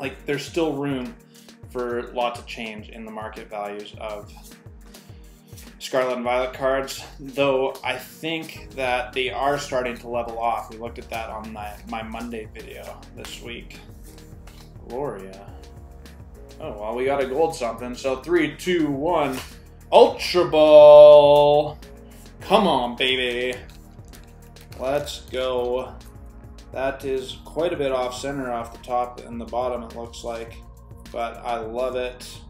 like there's still room for lots of change in the market values of Scarlet and Violet cards, though I think that they are starting to level off. We looked at that on my Monday video this week. Gloria. Oh, well, we got a gold something. So 3, 2, 1, Ultra Ball. Come on, baby. Let's go. That is quite a bit off center off the top and the bottom, it looks like, but I love it.